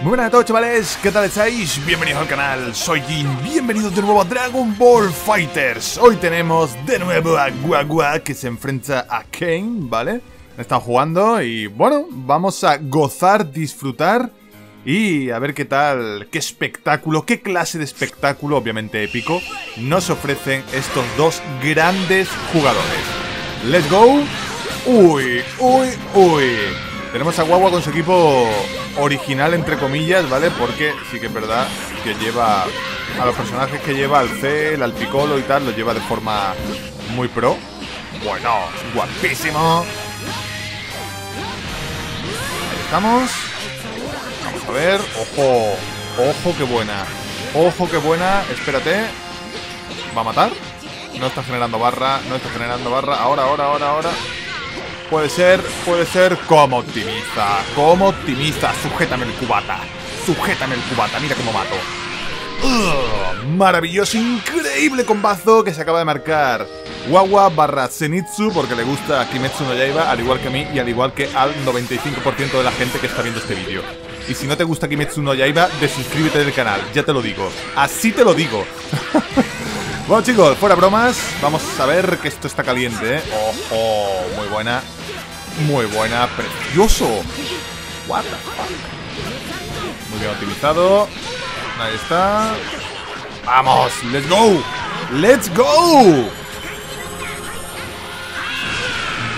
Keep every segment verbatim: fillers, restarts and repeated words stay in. Muy buenas a todos, chavales, ¿qué tal estáis? Bienvenidos al canal, soy Jin, bienvenidos de nuevo a Dragon Ball FighterZ. Hoy tenemos de nuevo a WAWA que se enfrenta a Kayne, ¿vale? Están jugando y bueno, vamos a gozar, disfrutar y a ver qué tal, qué espectáculo, qué clase de espectáculo, obviamente épico, nos ofrecen estos dos grandes jugadores. ¡Let's go! ¡Uy, uy, uy! Tenemos a WAWA con su equipo original, entre comillas, ¿vale? Porque sí que es verdad que lleva a los personajes que lleva al Cell, al Piccolo y tal, los lleva de forma muy pro. Bueno, guapísimo. Ahí estamos. Vamos a ver. Ojo, ojo, qué buena. Ojo, qué buena. Espérate. ¿Va a matar? No está generando barra, no está generando barra. Ahora, ahora, ahora, ahora. Puede ser, puede ser. Cómo optimiza, cómo optimiza. Sujétame el cubata, sujétame el cubata. Mira cómo mato. Ugh, maravilloso, increíble combazo que se acaba de marcar WAWA barra Zenitsu, porque le gusta a Kimetsu no Yaiba, al igual que a mí y al igual que al noventa y cinco por ciento de la gente que está viendo este vídeo. Y si no te gusta Kimetsu no Yaiba, desuscríbete del canal, ya te lo digo. Así te lo digo. Bueno, chicos, fuera bromas, vamos a ver que esto está caliente, ¿eh? Ojo, muy buena, muy buena, precioso. What the fuck. Muy bien optimizado. Ahí está. Vamos, let's go. Let's go.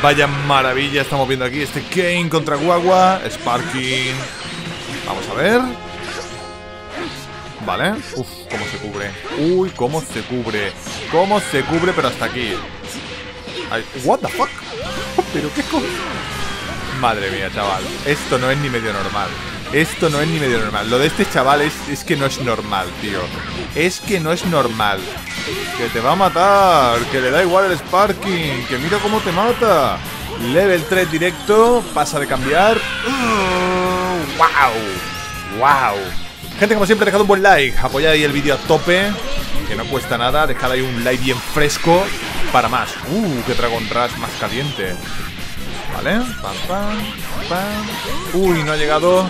Vaya maravilla estamos viendo aquí. Este Kayne contra WAWA. Sparking. Vamos a ver. Vale, uff, cómo se cubre. Uy, cómo se cubre. Cómo se cubre, pero hasta aquí. Ay, what the fuck. Pero qué cosa. Madre mía, chaval, esto no es ni medio normal. Esto no es ni medio normal. Lo de este chaval es, es que no es normal, tío. Es que no es normal. Que te va a matar. Que le da igual el Sparking. Que mira cómo te mata. Level tres directo. Pasa de cambiar. uh, Wow. Wow. Gente, como siempre, dejad un buen like, apoyad ahí el vídeo a tope, que no cuesta nada, dejad ahí un like bien fresco para más. Uh, que Dragon Rush más caliente. Vale, pam, pam, pam. Uy, no ha llegado,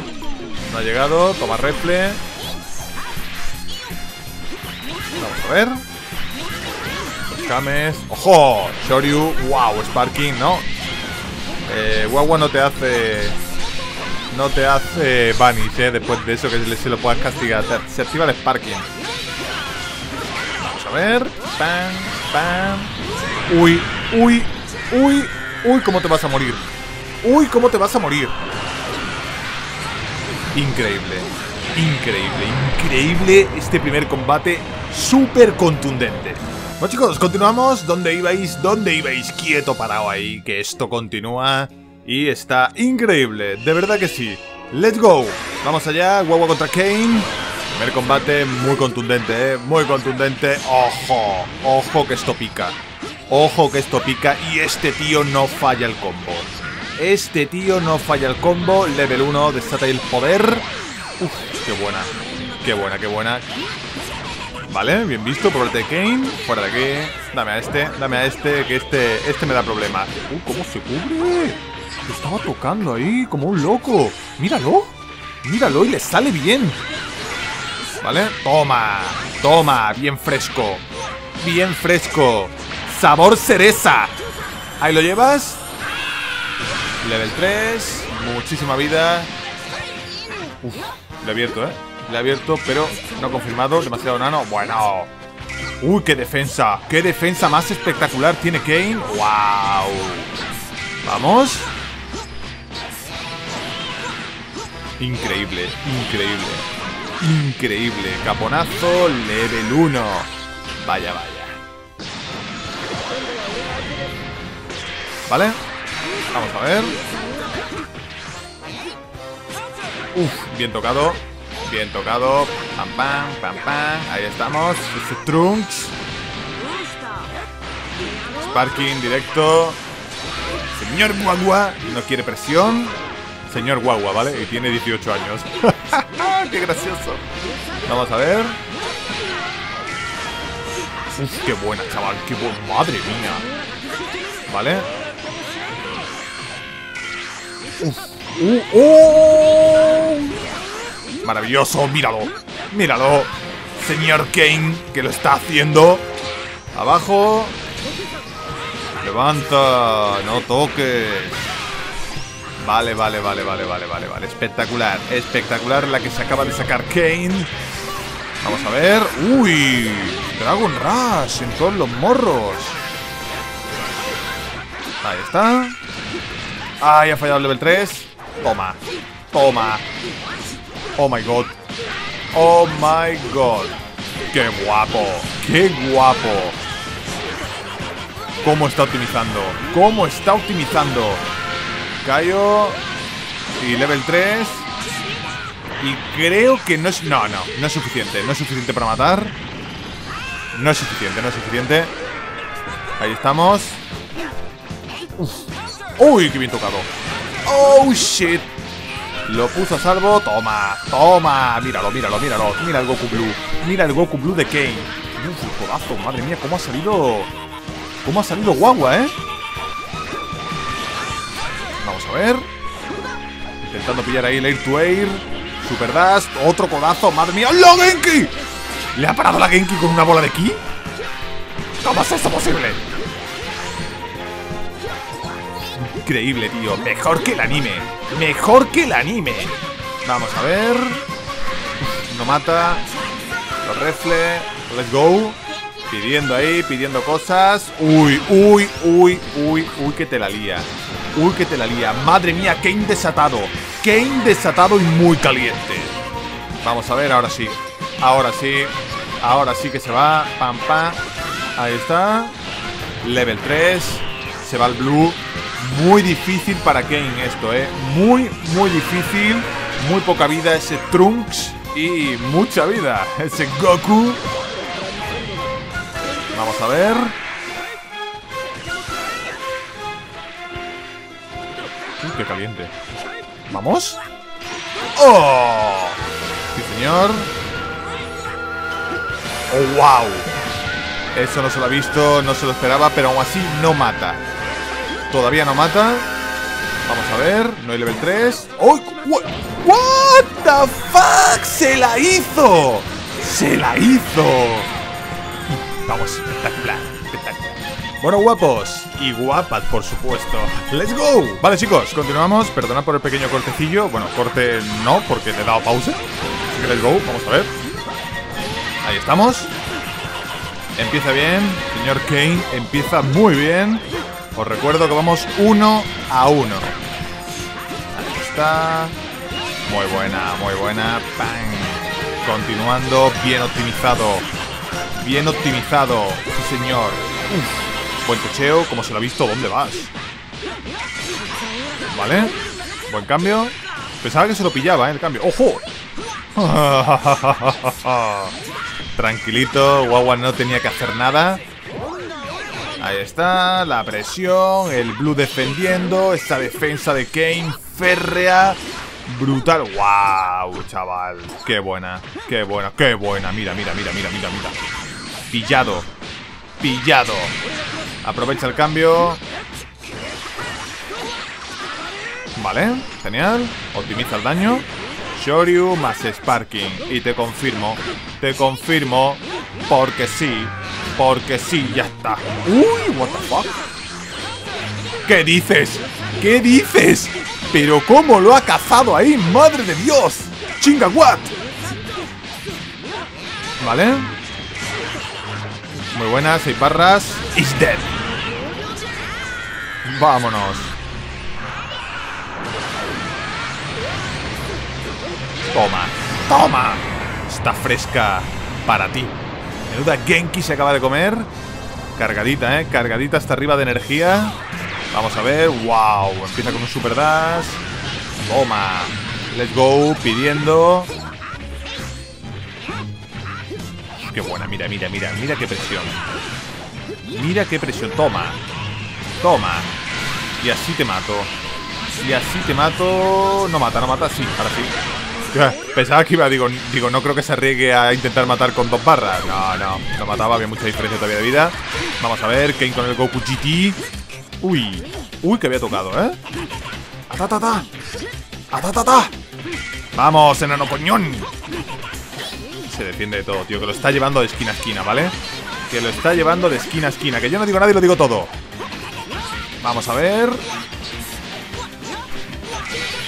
no ha llegado, toma refle. Vamos a ver. Los cames. ¡Ojo! Shoryu, wow, Sparking, ¿no? Eh, WAWA no te hace... No te hace banish, eh, después de eso, que se lo puedas castigar. Se activa el Sparking. Vamos a ver. Pam, pam. Uy, uy, uy. Uy, cómo te vas a morir. Uy, cómo te vas a morir. Increíble. Increíble, increíble este primer combate. Súper contundente. Bueno, chicos, continuamos. ¿Dónde ibais? ¿Dónde ibais? Quieto, parado ahí, que esto continúa. Y está increíble, de verdad que sí. Let's go, vamos allá. WAWA contra Kayne. Primer combate muy contundente, ¿eh? Muy contundente. Ojo, ojo que esto pica. Ojo que esto pica. Y este tío no falla el combo. Este tío no falla el combo. Level uno, desata el poder. Uf, qué buena. Qué buena, qué buena. Vale, bien visto por el de Kayne. Fuera de aquí. Dame a este, dame a este, que este, este me da problemas. Uh, cómo se cubre. Estaba tocando ahí como un loco. Míralo, míralo y le sale bien. Vale, toma, toma, bien fresco. Bien fresco. Sabor cereza. Ahí lo llevas. Level tres. Muchísima vida. Uf, le he abierto, eh. Le he abierto, pero no confirmado. Demasiado nano, bueno. Uy, qué defensa. Qué defensa más espectacular tiene Kayne. Wow. Vamos. Increíble, increíble, increíble. Caponazo, level uno. Vaya, vaya. Vale, vamos a ver. Uf, bien tocado. Bien tocado. Pam, pam, pam, pam. Ahí estamos. Este Trunks. Sparking directo. Señor WAWA. No quiere presión. Señor WAWA, ¿vale? Y tiene dieciocho años. ¡Qué gracioso! Vamos a ver. Uf, ¡qué buena, chaval! ¡Qué buena! ¡Madre mía! ¿Vale? Uf. Uh, ¡Oh! maravilloso, míralo, míralo, señor Kayne, que lo está haciendo. Abajo. Levanta, no toques. Vale, vale, vale, vale, vale, vale, vale. Espectacular, espectacular la que se acaba de sacar Kayne. Vamos a ver. ¡Uy! Dragon Rush en todos los morros. Ahí está. Ahí ha fallado el level tres. Toma, toma. Oh my god. Oh my god. ¡Qué guapo! ¡Qué guapo! ¿Cómo está optimizando? ¿Cómo está optimizando? Cayo. Y level tres. Y creo que no es... No, no, no es suficiente. No es suficiente para matar. No es suficiente, no es suficiente. Ahí estamos. Uf. Uy, qué bien tocado. Oh, shit. Lo puso a salvo. Toma, toma. Míralo, míralo, míralo. Mira el Goku Blue. Mira el Goku Blue de Kayne. Uf, codazo. Madre mía, cómo ha salido... Cómo ha salido Wawa, ¿eh? Vamos a ver. Intentando pillar ahí el Air to Air. Super Dash. Otro codazo. Madre mía. ¡La Genki! ¿Le ha parado la Genki con una bola de ki? ¿Cómo es eso posible? Increíble, tío. Mejor que el anime. Mejor que el anime. Vamos a ver. No mata. Lo refle. Let's go. Pidiendo ahí, pidiendo cosas. Uy, uy, uy, uy, uy, que te la lía. Uy, que te la lía. Madre mía, Kayne desatado. Kayne desatado y muy caliente. Vamos a ver, ahora sí. Ahora sí. Ahora sí que se va. Pam, pam. Ahí está. Level tres. Se va el Blue. Muy difícil para Kayne esto, eh. Muy, muy difícil. Muy poca vida ese Trunks. Y mucha vida ese Goku. Vamos a ver. Uy, qué caliente. ¿Vamos? ¡Oh! Sí, señor. ¡Oh, wow! Eso no se lo ha visto, no se lo esperaba, pero aún así no mata. Todavía no mata. Vamos a ver. No hay level tres. ¡Oh! What, what the fuck? ¡Se la hizo! ¡Se la hizo! Vamos, espectacular, espectacular. Bueno, guapos y guapas, por supuesto. ¡Let's go! Vale, chicos, continuamos. Perdonad por el pequeño cortecillo. Bueno, corte no, porque le he dado pausa. Así que let's go, vamos a ver. Ahí estamos. Empieza bien, señor Kayne. Empieza muy bien. Os recuerdo que vamos uno a uno. Ahí está. Muy buena, muy buena. ¡Pam! Continuando, bien optimizado. Bien optimizado, sí señor. Uf, buen techeo, como se lo ha visto. ¿Dónde vas? Vale, buen cambio. Pensaba que se lo pillaba, ¿eh? El cambio. ¡Ojo! Tranquilito, Wawa no tenía que hacer nada. Ahí está, la presión. El Blue defendiendo. Esa defensa de Kayne, férrea. Brutal, wow, chaval. Qué buena, qué buena, qué buena. Mira, mira, mira, mira, mira, mira. Pillado, pillado. Aprovecha el cambio. Vale, genial. Optimiza el daño. Shoryu más Sparking. Y te confirmo, te confirmo. Porque sí, porque sí, ya está. Uy, what the fuck. ¿Qué dices? ¿Qué dices? Pero cómo lo ha cazado ahí, madre de Dios. Chinga what. Vale. Muy buenas, seis barras. Is dead. Vámonos. Toma, toma. Está fresca para ti. Menuda Genki se acaba de comer. Cargadita, eh, cargadita hasta arriba de energía. Vamos a ver, wow, empieza con un super dash. Toma, let's go, pidiendo. Qué buena, mira, mira, mira, mira qué presión. Mira qué presión, toma. Toma. Y así te mato. Y así te mato. No mata, no mata, sí, ahora sí. Pensaba que iba, digo, digo, no creo que se arriesgue a intentar matar con dos barras. No, no, no mataba, había mucha diferencia todavía de vida. Vamos a ver, Kayne con el Goku G T. Uy, uy, que había tocado, ¿eh? ¡Atatata! ¡Atatata! ¡Vamos, enano coñón! Se defiende de todo, tío, que lo está llevando de esquina a esquina, ¿vale? Que lo está llevando de esquina a esquina. Que yo no digo nada y lo digo todo. Vamos a ver.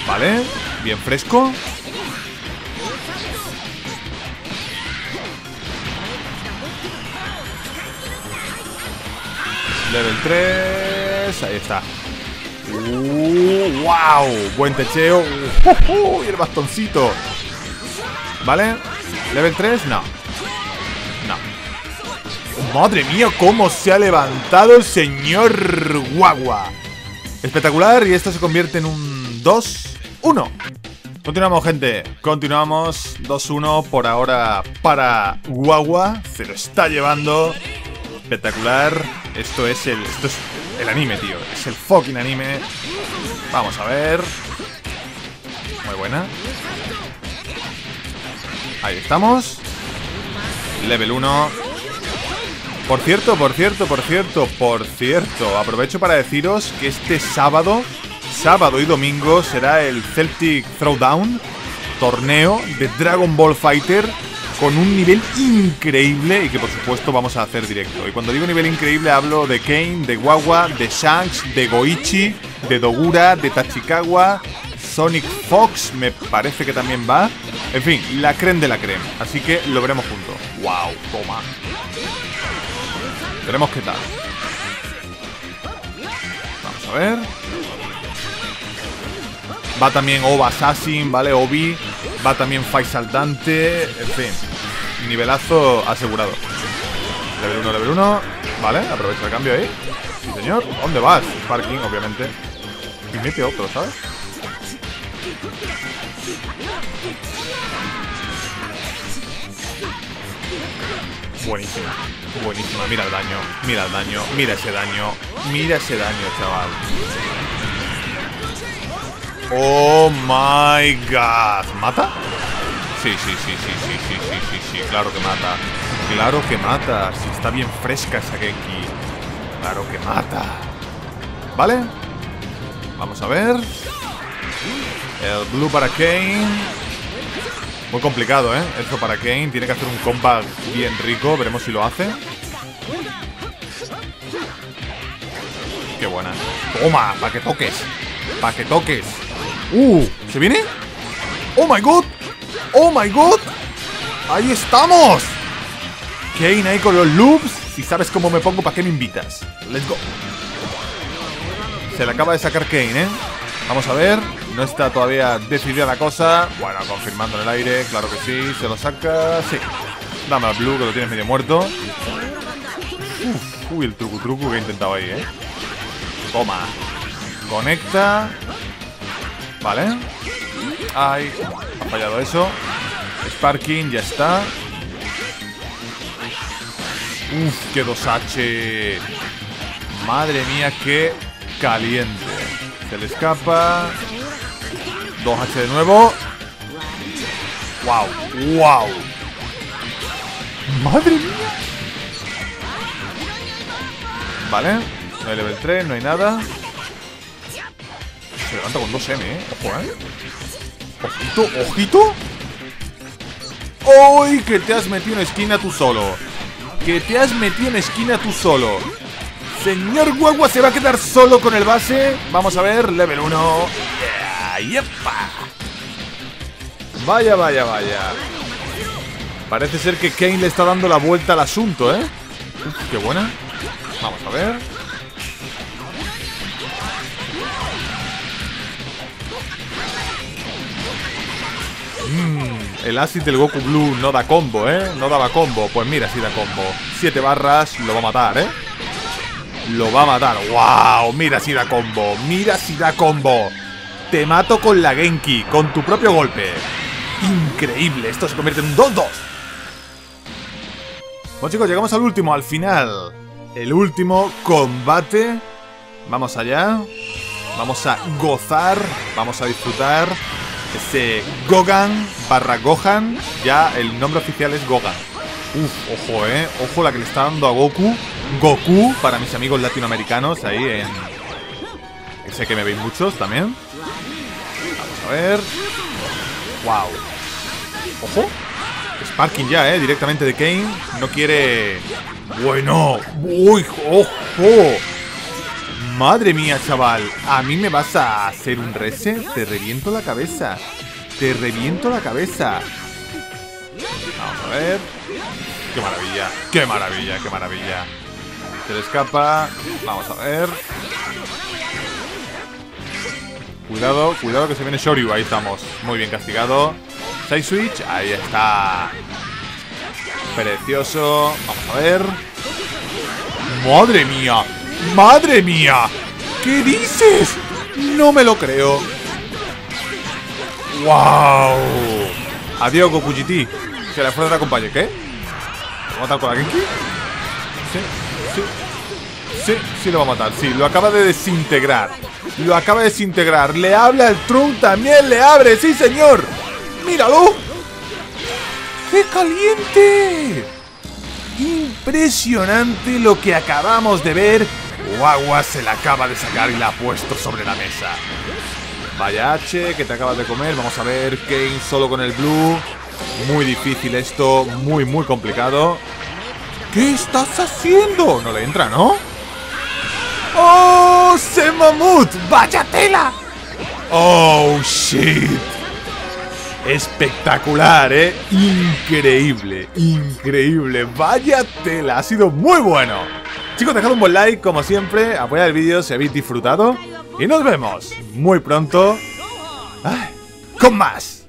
Vale, bien fresco. Level tres. Ahí está. Uh, ¡Wow! Buen techeo. Uh, uh, y el bastoncito. ¿Vale? ¿Level tres? No. No. ¡Madre mía! ¡Cómo se ha levantado el señor Wawa! Espectacular. Y esto se convierte en un dos uno. Continuamos, gente. Continuamos. dos uno por ahora para Wawa. Se lo está llevando. Espectacular. Esto es el... Esto es el anime, tío. Es el fucking anime. Vamos a ver. Muy buena. Ahí estamos. Level uno. Por cierto, por cierto, por cierto, por cierto. Aprovecho para deciros que este sábado, sábado y domingo, será el Celtic Throwdown, torneo de Dragon Ball Fighter, con un nivel increíble y que por supuesto vamos a hacer directo. Y cuando digo nivel increíble hablo de Kayne, de WAWA, de Shanks, de Goichi, de Dogura, de Tachikawa, Sonic Fox me parece que también va. En fin, la creme de la creme. Así que lo veremos juntos. ¡Wow! Toma. Veremos qué tal. Vamos a ver. Va también Oba Assassin, ¿vale? Obi. Va también Fight Saltante. En fin, nivelazo asegurado. Level uno, level uno. Vale, aprovecha el cambio ahí. Sí, señor. ¿Dónde vas? Sparking, obviamente. Y mete otro, ¿sabes? Buenísima. Buenísima. Mira el daño. Mira el daño. Mira ese daño. Mira ese daño, chaval. Oh my god. ¿Mata? Sí, sí, sí, sí, sí, sí, sí, sí, sí, claro que mata. Claro que mata. Si está bien fresca esa Genki. Claro que mata. ¿Vale? Vamos a ver. El blue para Kayne. Muy complicado, ¿eh? Esto para Kayne. Tiene que hacer un combat bien rico. Veremos si lo hace. Qué buena. Toma, para que toques. Para que toques. Uh, ¿se viene? ¡Oh, my God! ¡Oh, my God! ¡Ahí estamos! Kayne ahí con los loops. Si sabes cómo me pongo, ¿para qué me invitas? Let's go. Se le acaba de sacar Kayne, ¿eh? Vamos a ver. No está todavía decidida la cosa. Bueno, confirmando en el aire. Claro que sí. Se lo saca. Sí. Dame al blue, que lo tienes medio muerto. Uf, uy, el truco truco que he intentado ahí, ¿eh? Toma. Conecta. Vale. Ay, ha fallado eso. Sparking, ya está. Uf, qué dos hache. Madre mía, qué caliente. Se le escapa. dos hache de nuevo. Wow, wow. Madre mía. Vale. No hay level tres, no hay nada. Se levanta con dos eme, ¿eh? Ojo, ¿eh? Ojito, ojito. ¡Uy! Que te has metido en esquina tú solo. Que te has metido en esquina tú solo. Señor Wawa se va a quedar solo con el base. Vamos a ver, level uno. Yeah, yepa. Vaya, vaya, vaya. Parece ser que Kayne le está dando la vuelta al asunto, ¿eh? Uf, qué buena. Vamos a ver. Mm, el acid del Goku Blue no da combo, ¿eh? No daba combo. Pues mira, sí da combo. Siete barras, lo va a matar, ¿eh? Lo va a matar. ¡Wow! Mira si da combo. Mira si da combo. Te mato con la Genki, con tu propio golpe. Increíble. Esto se convierte en un dos dos. Bueno, chicos, llegamos al último, al final. El último combate. Vamos allá. Vamos a gozar. Vamos a disfrutar. Ese Gogan barra Gohan. Ya el nombre oficial es Gogan. Uf, ojo, eh. Ojo la que le está dando a Goku. Goku, para mis amigos latinoamericanos. Ahí en... Sé que me veis muchos también. Vamos a ver. Wow. Ojo. Sparking ya, eh, directamente de Kayne. No quiere... Bueno. Uy, ojo. Madre mía, chaval. A mí me vas a hacer un reset. Te reviento la cabeza. Te reviento la cabeza. Vamos a ver. ¡Qué maravilla! ¡Qué maravilla! ¡Qué maravilla! Se le escapa. Vamos a ver. Cuidado, cuidado que se viene Shoryu. Ahí estamos. Muy bien castigado. Side switch. Ahí está. Precioso. Vamos a ver. ¡Madre mía! ¡Madre mía! ¿Qué dices? No me lo creo. ¡Wow! Adiós, Gokujiti. Que la fuerza te acompañe. ¿Qué? ¿Lo mata con la Genki? Sí, sí. Sí, sí lo va a matar. Sí, lo acaba de desintegrar. Lo acaba de desintegrar. Le habla el Trunk, también le abre. ¡Sí, señor! ¡Míralo! ¡Qué caliente! Impresionante lo que acabamos de ver. WAWA se la acaba de sacar y la ha puesto sobre la mesa. Vaya H, que te acabas de comer. Vamos a ver, Kayne solo con el Blue. Muy difícil esto, muy, muy complicado. ¿Qué estás haciendo? No le entra, ¿no? ¡Oh, se mamut! ¡Vaya tela! ¡Oh, shit! Espectacular, ¿eh? Increíble, increíble. ¡Vaya tela! Ha sido muy bueno. Chicos, dejad un buen like, como siempre. Apoyad el vídeo si habéis disfrutado. Y nos vemos muy pronto. ¡Ay! ¡Con más!